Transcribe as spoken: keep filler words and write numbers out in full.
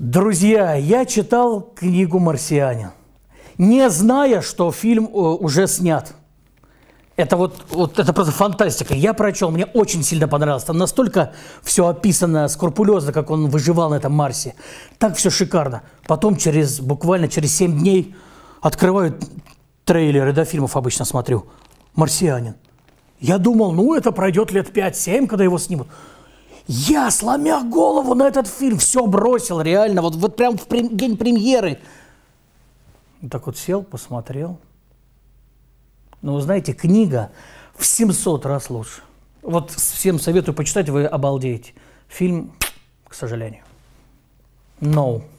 Друзья, я читал книгу «Марсианин», не зная, что фильм уже снят. Это вот, вот это просто фантастика. Я прочел, мне очень сильно понравилось. Там настолько все описано скрупулезно, как он выживал на этом Марсе. Так все шикарно. Потом через, буквально через семь дней открывают трейлеры, до фильмов обычно смотрю. «Марсианин». Я думал, ну это пройдет лет пять-семь, когда его снимут. Я, сломя голову на этот фильм, все бросил, реально, вот, вот прям в прем... день премьеры. Вот так вот сел, посмотрел. Ну, вы знаете, книга в семьсот раз лучше. Вот всем советую почитать, вы обалдеете. Фильм, к сожалению. No.